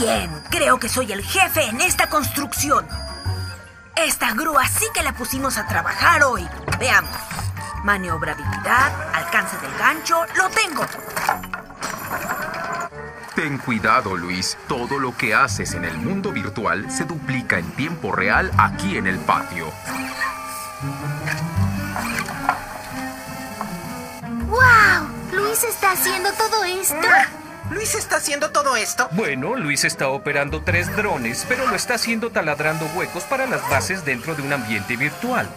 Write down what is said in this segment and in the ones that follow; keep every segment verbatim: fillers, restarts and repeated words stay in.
bien. Creo que soy el jefe en esta construcción. Esta grúa sí que la pusimos a trabajar hoy. Veamos. Maniobrabilidad, alcance del gancho, lo tengo. Ten cuidado, Luis. Todo lo que haces en el mundo virtual se duplica en tiempo real aquí en el patio. ¡Wow! ¿Luis está haciendo todo esto? ¿Luis está haciendo todo esto? Bueno, Luis está operando tres drones, pero lo está haciendo taladrando huecos para las bases dentro de un ambiente virtual.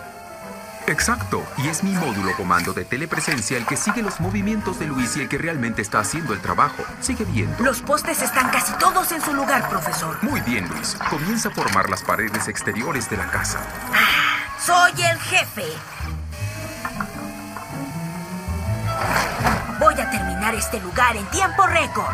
Exacto, y es mi módulo comando de telepresencia el que sigue los movimientos de Luis y el que realmente está haciendo el trabajo. Sigue viendo. Los postes están casi todos en su lugar, profesor. Muy bien, Luis. Comienza a formar las paredes exteriores de la casa. Ah, soy el jefe. Voy a terminar este lugar en tiempo récord.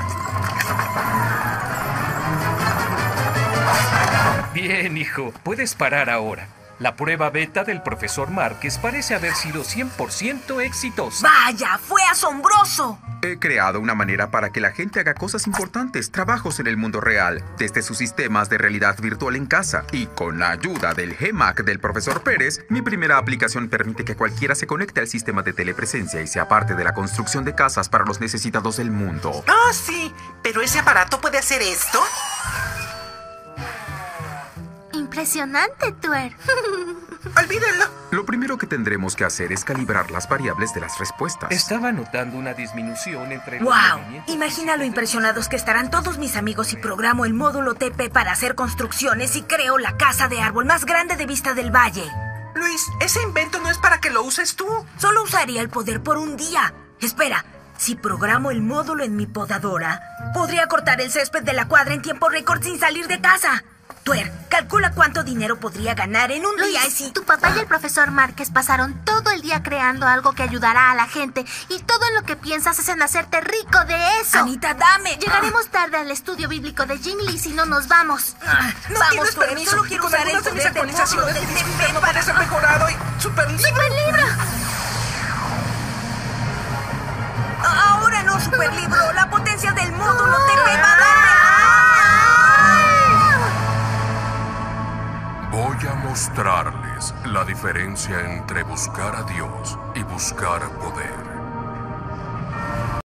Bien, hijo. Puedes parar ahora. La prueba beta del profesor Márquez parece haber sido cien por ciento exitosa. ¡Vaya! ¡Fue asombroso! He creado una manera para que la gente haga cosas importantes, trabajos en el mundo real, desde sus sistemas de realidad virtual en casa. Y con la ayuda del G-Mac del profesor Pérez, mi primera aplicación permite que cualquiera se conecte al sistema de telepresencia y sea parte de la construcción de casas para los necesitados del mundo. ¡Ah, oh, sí! ¿Pero ese aparato puede hacer esto? Impresionante, Tuer. Olvídenlo. Lo primero que tendremos que hacer es calibrar las variables de las respuestas. Estaba notando una disminución entre... ¡Wow! Los imagina lo impresionados que estarán todos mis amigos si programo el módulo T P para hacer construcciones y creo la casa de árbol más grande de Vista del Valle. Luis, ese invento no es para que lo uses tú. Solo usaría el poder por un día. Espera, si programo el módulo en mi podadora, podría cortar el césped de la cuadra en tiempo récord sin salir de casa. Tuer, calcula cuánto dinero podría ganar en un Luis, día si... Tu papá y el profesor Márquez pasaron todo el día creando algo que ayudará a la gente y todo en lo que piensas es en hacerte rico de eso. Anita, dame. Llegaremos tarde al estudio bíblico de Jingli si no nos vamos. Ah, no vamos, tienes Tuer, permiso, solo quiero usar el poder de del módulo del T P no para ser mejorado y... ¡Super Libro! ¡Super Libro! Ahora no, Super Libro. La potencia del módulo oh. T P va a darme... Voy a mostrarles la diferencia entre buscar a Dios y buscar poder.